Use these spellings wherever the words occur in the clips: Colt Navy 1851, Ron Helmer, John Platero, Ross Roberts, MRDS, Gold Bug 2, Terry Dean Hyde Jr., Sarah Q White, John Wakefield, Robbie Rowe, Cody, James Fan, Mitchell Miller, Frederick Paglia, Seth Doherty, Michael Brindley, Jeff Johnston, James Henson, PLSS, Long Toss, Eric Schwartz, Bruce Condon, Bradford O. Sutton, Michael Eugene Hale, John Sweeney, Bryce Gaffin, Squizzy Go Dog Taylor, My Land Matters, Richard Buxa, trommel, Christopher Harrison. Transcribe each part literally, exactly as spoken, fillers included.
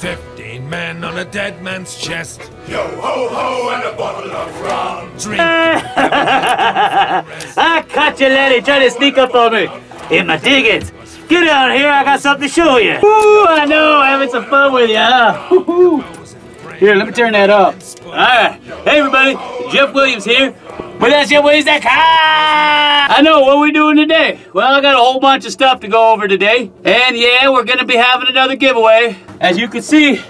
Fifteen men on a dead man's chest. Yo ho ho and a bottle of rum. Drink. I caught you, laddie, trying to sneak up on me. In my diggings. Get out here, I got something to show you. Ooh, I know, having some fun with you, huh? Here, let me turn that up. All right, hey everybody, Jeff Williams here. But that's Jeff Williams, that car. I know, what are we doing today? Well, I got a whole bunch of stuff to go over today. And yeah, we're gonna be having another giveaway. As you can see,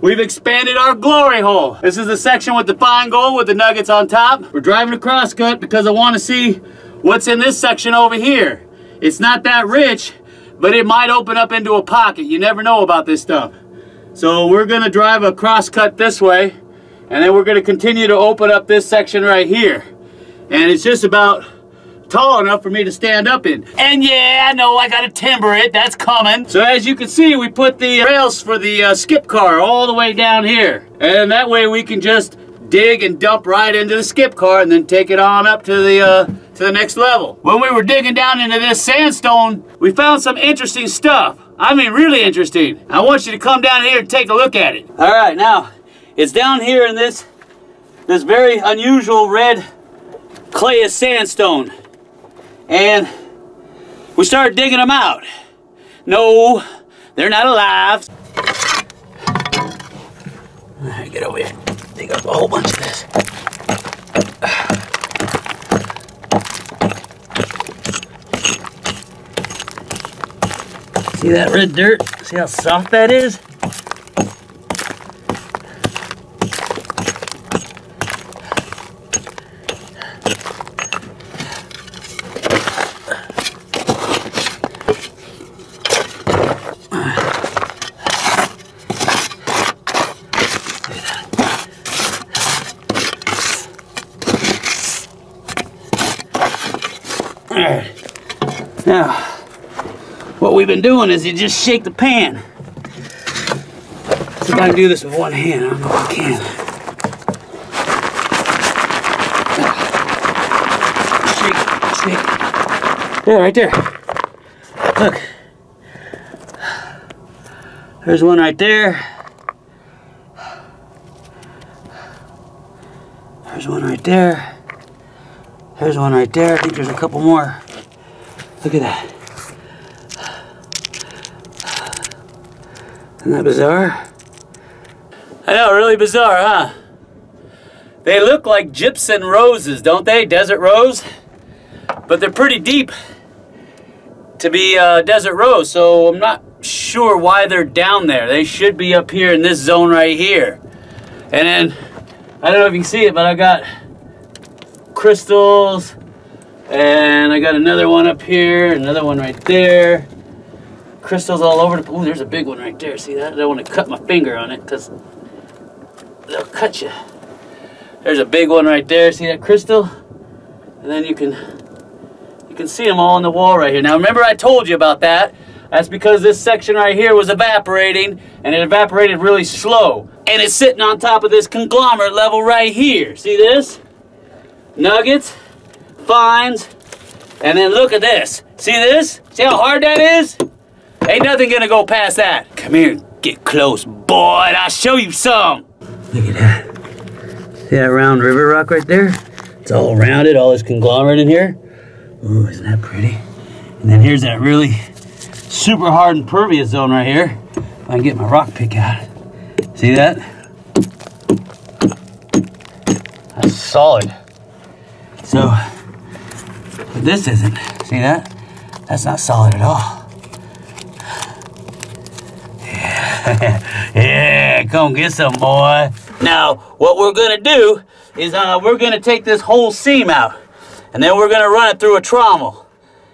we've expanded our glory hole. This is the section with the fine gold with the nuggets on top. We're driving across cut because I wanna see what's in this section over here. It's not that rich, but it might open up into a pocket. You never know about this stuff. So we're gonna drive a crosscut this way, and then we're gonna continue to open up this section right here. And it's just about tall enough for me to stand up in. And yeah, I know I gotta timber it, that's coming. So as you can see, we put the rails for the uh, skip car all the way down here. And that way we can just dig and dump right into the skip car and then take it on up to the uh, to the next level. When we were digging down into this sandstone, we found some interesting stuff. I mean, really interesting. I want you to come down here and take a look at it. All right, now, it's down here in this, this very unusual red clayous sandstone. And we started digging them out. No, they're not alive. All right, get over here. Dig up a whole bunch of this. See that red dirt? See how soft that is? We've been doing is you just shake the pan. See if I can do this with one hand. I don't know if I can. Shake, shake. Yeah, right there. Look. There's one right there. There's one right there. There's one right there. I think there's a couple more. Look at that. Isn't that bizarre? I know, really bizarre, huh? They look like gypsum roses, don't they? Desert rose? But they're pretty deep to be uh, desert rose, so I'm not sure why they're down there. They should be up here in this zone right here. And then, I don't know if you can see it, but I got crystals, and I got another one up here, another one right there. Crystals all over the... Ooh, there's a big one right there. See that? I don't want to cut my finger on it because they'll cut you. There's a big one right there. See that crystal? And then you can you can see them all on the wall right here. Now, remember I told you about that. That's because this section right here was evaporating, and it evaporated really slow. And it's sitting on top of this conglomerate level right here. See this? Nuggets, fines, and then look at this. See this? See how hard that is? Ain't nothing gonna go past that. Come here and get close, boy, and I'll show you some. Look at that. See that round river rock right there? It's all rounded, all this conglomerate in here. Ooh, isn't that pretty? And then here's that really super hard impervious zone right here. If I can get my rock pick out. See that? That's solid. So, but this isn't. See that? That's not solid at all. Yeah, come get some, boy. Now, what we're gonna do is uh, we're gonna take this whole seam out, and then we're gonna run it through a trommel.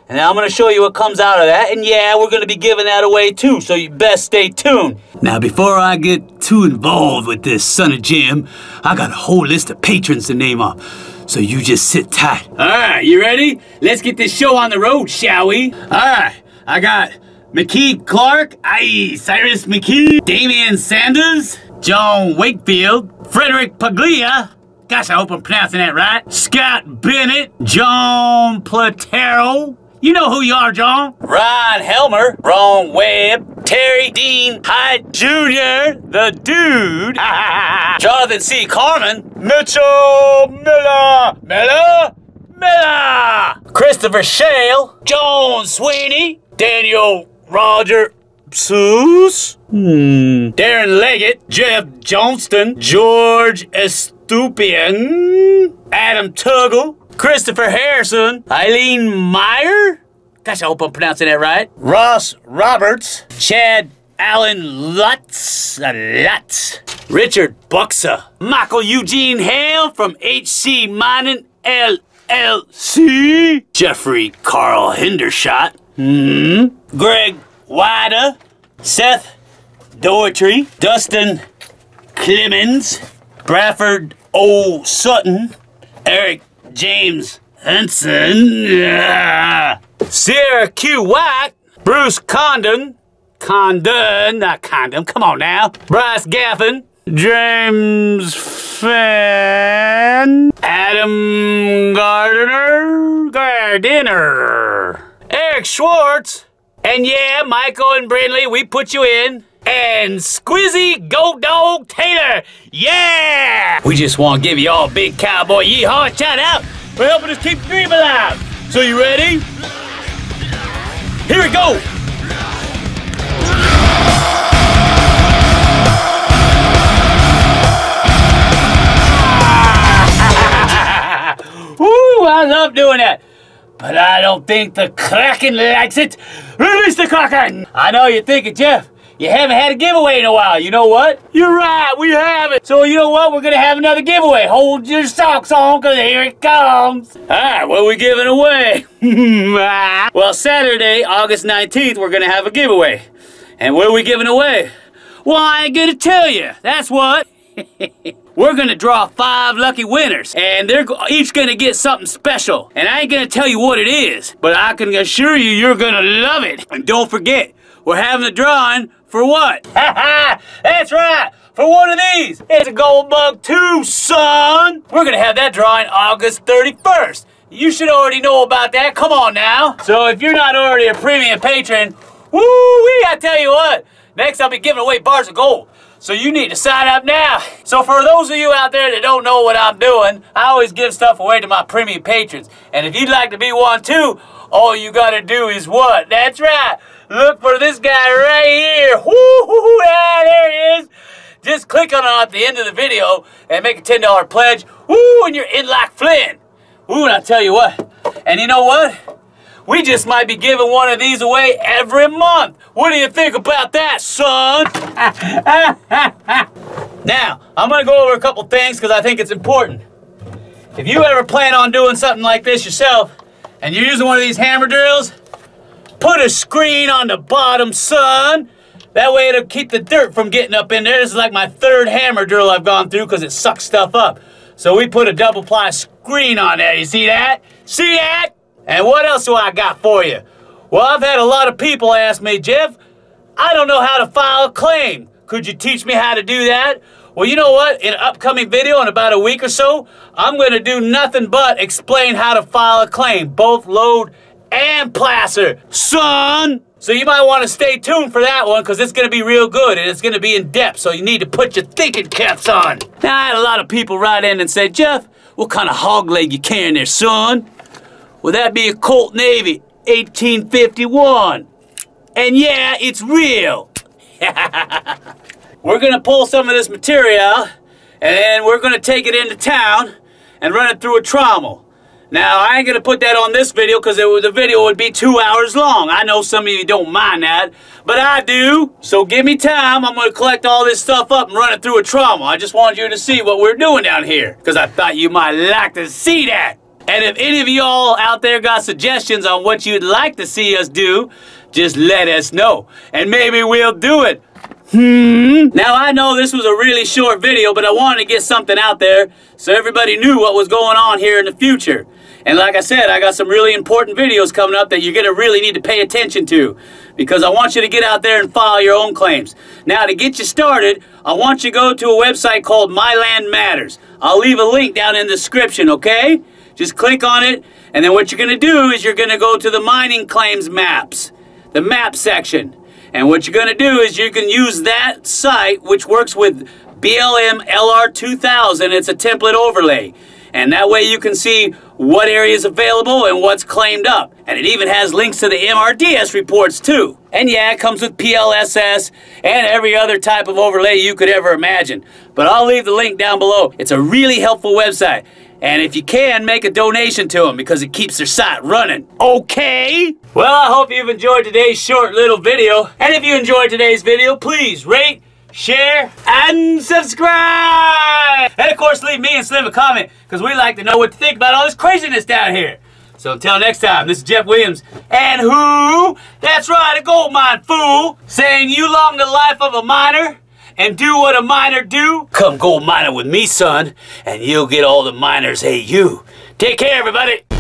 And I'm gonna show you what comes out of that, and yeah, we're gonna be giving that away too, so you best stay tuned. Now, before I get too involved with this son of Jim, I got a whole list of patrons to name off, so you just sit tight. All right, you ready? Let's get this show on the road, shall we? All right, I got McKee Clark, aye, Cyrus McKee, Damian Sanders, John Wakefield, Frederick Paglia, gosh, I hope I'm pronouncing that right, Scott Bennett, John Platero, You know who you are, John. Ron Helmer, Ron Webb, Terry Dean Hyde Junior, the dude, Jonathan C. Carman, Mitchell Miller, Miller, Miller, Christopher Shale, John Sweeney, Daniel Roger Seuss, hmm. Darren Leggett, Jeff Johnston, George Estupian, Adam Tuggle, Christopher Harrison, Eileen Meyer, gosh, I hope I'm pronouncing that right, Ross Roberts, Chad Allen Lutz, Lutz, Richard Buxa, Michael Eugene Hale from H C Mining L L C, Jeffrey Carl Hendershot, mm-hmm. Greg Wider, Seth Doherty, Dustin Clemens, Bradford O. Sutton, Eric James Henson, uh, Sarah Q. White, Bruce Condon, Condon, not Condon, come on now, Bryce Gaffin, James Fan, Adam Gardiner, Gardiner, Eric Schwartz, and yeah, Michael and Brindley, we put you in. And Squizzy Go Dog Taylor, yeah! We just want to give you all a big cowboy yeehaw shout out for helping us keep the dream alive. So you ready? Here we go! Ooh, I love doing that. But I don't think the Kraken likes it. Release the Kraken! I know you're thinking, Jeff, you haven't had a giveaway in a while. You know what? You're right, we haven't. So you know what? We're gonna have another giveaway. Hold your socks on, cause here it comes. All right, what are we giving away? Well, Saturday, August nineteenth, we're gonna have a giveaway. And what are we giving away? Well, I ain't gonna tell you. That's what. We're gonna draw five lucky winners, and they're each gonna get something special. And I ain't gonna tell you what it is, but I can assure you, you're gonna love it. And don't forget, we're having a drawing for what? Ha ha! That's right! For one of these! It's a Gold Bug two, son! We're gonna have that drawing August thirty-first. You should already know about that, come on now! So if you're not already a premium patron, woo-wee, I tell you what! Next I'll be giving away bars of gold, so you need to sign up now! So for those of you out there that don't know what I'm doing, I always give stuff away to my premium patrons. And if you'd like to be one too, all you gotta do is what? That's right! Look for this guy right here. Woo, woo, woo. Ah, there he is. Just click on it at the end of the video and make a ten dollar pledge. Woo, and you're in like Flynn. Woo, and I'll tell you what. And you know what? We just might be giving one of these away every month. What do you think about that, son? Now, I'm going to go over a couple things because I think it's important. If you ever plan on doing something like this yourself and you're using one of these hammer drills, put a screen on the bottom, son. That way it'll keep the dirt from getting up in there. This is like my third hammer drill I've gone through because it sucks stuff up. So we put a double ply screen on there. You see that? See that? And what else do I got for you? Well, I've had a lot of people ask me, Jeff, I don't know how to file a claim. Could you teach me how to do that? Well, you know what? In an upcoming video in about a week or so, I'm going to do nothing but explain how to file a claim, both load and placer, son! So you might want to stay tuned for that one because it's going to be real good and it's going to be in depth, so you need to put your thinking caps on. Now, I had a lot of people write in and say, Jeff, what kind of hog leg you carrying there, son? Well, that'd be a Colt Navy, eighteen fifty-one. And yeah, it's real. We're going to pull some of this material and we're going to take it into town and run it through a trommel. Now, I ain't gonna put that on this video because the video would be two hours long. I know some of you don't mind that, but I do. So give me time. I'm gonna collect all this stuff up and run it through a trommel. I just wanted you to see what we're doing down here because I thought you might like to see that. And if any of y'all out there got suggestions on what you'd like to see us do, just let us know and maybe we'll do it. Hmm. Now, I know this was a really short video, but I wanted to get something out there so everybody knew what was going on here in the future. And like I said, I got some really important videos coming up that you're going to really need to pay attention to because I want you to get out there and file your own claims. Now, to get you started, I want you to go to a website called My Land Matters. I'll leave a link down in the description, okay? Just click on it, and then what you're going to do is you're going to go to the mining claims maps, the map section. And what you're going to do is you can use that site, which works with B L M L R two thousand. It's a template overlay. And that way you can see what area is available and what's claimed up. And it even has links to the M R D S reports too. And yeah, it comes with P L S S and every other type of overlay you could ever imagine. But I'll leave the link down below. It's a really helpful website. And if you can, make a donation to them because it keeps their site running. Okay? Well, I hope you've enjoyed today's short little video. And if you enjoyed today's video, please rate, share, and subscribe! And of course, leave me and Slim a comment, because we like to know what to think about all this craziness down here. So until next time, this is Jeff Williams, and who? That's right, a gold mine fool, saying you long the life of a miner, and do what a miner do. Come gold miner with me, son, and you'll get all the miners hate you. Take care, everybody!